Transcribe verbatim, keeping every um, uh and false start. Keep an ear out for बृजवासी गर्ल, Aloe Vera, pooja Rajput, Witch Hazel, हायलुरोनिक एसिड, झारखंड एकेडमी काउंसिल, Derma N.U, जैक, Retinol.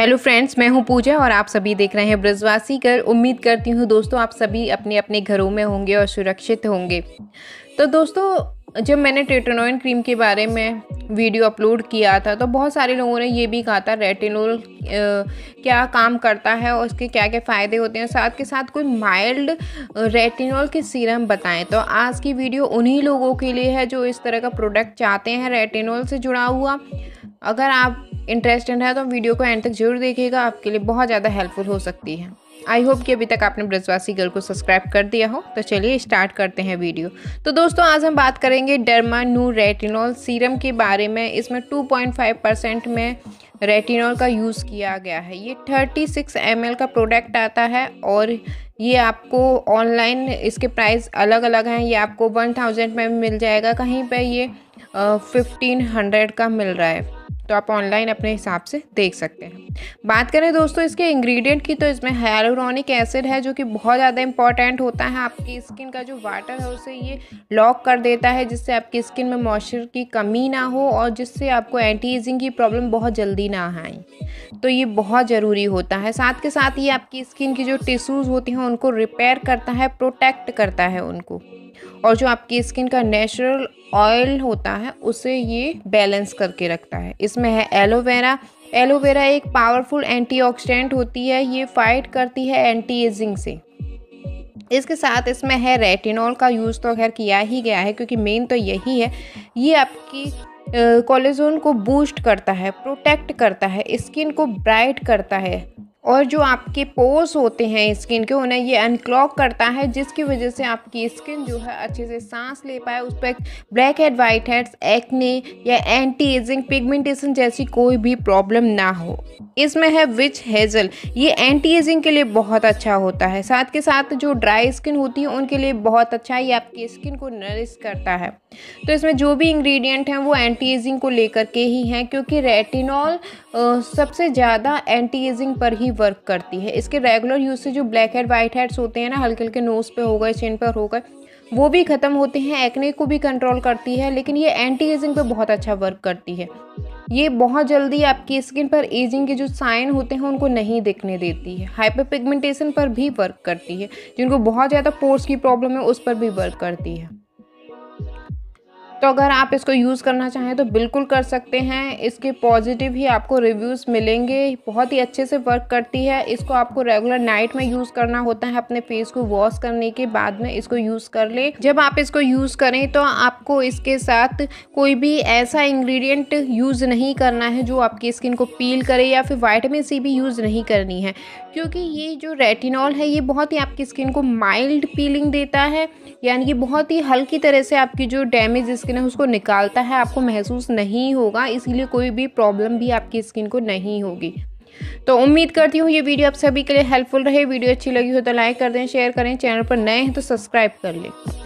Hello friends, मैं हूं पूजा और आप सभी देख रहे हैं बृजवासी गर्ल। उम्मीद करती हूं दोस्तों आप सभी अपने अपने घरों में होंगे और सुरक्षित होंगे। तो दोस्तों, जब मैंने रेटिनॉइड क्रीम के बारे में वीडियो अपलोड किया था तो बहुत सारे लोगों ने ये भी कहा था रेटिनॉल क्या काम करता है और उसके क्या क्या फ़ायदे होते हैं, साथ के साथ कोई माइल्ड रेटिनॉल के सीरम बताएं। तो आज की वीडियो उन्हीं लोगों के लिए है जो इस तरह का प्रोडक्ट चाहते हैं रेटिनॉल से जुड़ा हुआ। अगर आप इंटरेस्टेड है तो वीडियो को एंड तक जरूर देखिएगा, आपके लिए बहुत ज़्यादा हेल्पफुल हो सकती है। आई होप कि अभी तक आपने बृजवासी गर्ल को सब्सक्राइब कर दिया हो। तो चलिए स्टार्ट करते हैं वीडियो। तो दोस्तों आज हम बात करेंगे डर्मा न्यू रेटिनॉल सीरम के बारे में। इसमें टू पॉइंट फाइव परसेंट में रेटिनॉल का यूज़ किया गया है। ये थर्टी सिक्स एम एल का प्रोडक्ट आता है और ये आपको ऑनलाइन इसके प्राइस अलग अलग हैं। ये आपको वन थाउजेंड में मिल जाएगा, कहीं पर ये फिफ्टीन हंड्रेड का मिल रहा है। तो आप ऑनलाइन अपने हिसाब से देख सकते हैं। बात करें दोस्तों इसके इंग्रेडिएंट की, तो इसमें हायलुरोनिक एसिड है जो कि बहुत ज़्यादा इंपॉर्टेंट होता है। आपकी स्किन का जो वाटर है उसे ये लॉक कर देता है, जिससे आपकी स्किन में मॉइस्चर की कमी ना हो और जिससे आपको एंटी एजिंग की प्रॉब्लम बहुत जल्दी ना आए। तो ये बहुत ज़रूरी होता है। साथ के साथ ये आपकी स्किन की जो टिश्यूज़ होती हैं उनको रिपेयर करता है, प्रोटेक्ट करता है उनको, और जो आपकी स्किन का नेचुरल ऑयल होता है उसे ये बैलेंस करके रखता है। इसमें है एलोवेरा। एलोवेरा एक पावरफुल एंटीऑक्सीडेंट होती है, ये फाइट करती है एंटी एजिंग से। इसके साथ इसमें है रेटिनॉल का यूज़ तो खैर किया ही गया है, क्योंकि मेन तो यही है। ये आपकी कोलेजन को बूस्ट करता है, प्रोटेक्ट करता है, स्किन को ब्राइट करता है, और जो आपके पोर्स होते हैं स्किन के उन्हें ये अनक्लॉग करता है, जिसकी वजह से आपकी स्किन जो है अच्छे से सांस ले पाए। उस पर black head, white heads, acne या एंटी एजिंग, पिगमेंटेशन जैसी कोई भी प्रॉब्लम ना हो। इसमें है विच हेजल। ये एंटी एजिंग के लिए बहुत अच्छा होता है। साथ के साथ जो ड्राई स्किन होती है उनके लिए बहुत अच्छा है, ये आपकी स्किन को नरिश करता है। तो इसमें जो भी इंग्रेडिएंट हैं वो एंटी एजिंग को लेकर के ही हैं, क्योंकि रेटिनॉल सबसे ज़्यादा एंटी एजिंग पर ही वर्क करती है। इसके रेगुलर यूज से जो ब्लैक हेड, वाइट हेड्स होते हैं ना, हल्के हल्के नोज पे हो गए, चिन पर हो गए, वो भी ख़त्म होते हैं। एक्ने को भी कंट्रोल करती है, लेकिन ये एंटी एजिंग पे बहुत अच्छा वर्क करती है। ये बहुत जल्दी आपकी स्किन पर एजिंग के जो साइन होते हैं उनको नहीं दिखने देती है। हाइपर पिगमेंटेशन पर भी वर्क करती है, जिनको बहुत ज़्यादा पोर्स की प्रॉब्लम है उस पर भी वर्क करती है। तो अगर आप इसको यूज़ करना चाहें तो बिल्कुल कर सकते हैं। इसके पॉजिटिव ही आपको रिव्यूज़ मिलेंगे। बहुत ही अच्छे से वर्क करती है। इसको आपको रेगुलर नाइट में यूज़ करना होता है, अपने फेस को वॉश करने के बाद में इसको यूज़ कर लें। जब आप इसको यूज़ करें तो आपको इसके साथ कोई भी ऐसा इंग्रेडिएंट यूज़ नहीं करना है जो आपकी स्किन को पील करे, या फिर वाइटामिन सी भी यूज़ नहीं करनी है, क्योंकि ये जो रेटिनॉल है ये बहुत ही आपकी स्किन को माइल्ड पीलिंग देता है, यानी कि बहुत ही हल्की तरह से आपकी जो डैमेज स्किन है उसको निकालता है। आपको महसूस नहीं होगा, इसीलिए कोई भी प्रॉब्लम भी आपकी स्किन को नहीं होगी। तो उम्मीद करती हूँ ये वीडियो आप सभी के लिए हेल्पफुल रहे। वीडियो अच्छी लगी हो तो लाइक कर दें, शेयर करें। चैनल पर नए हैं तो सब्सक्राइब कर लें।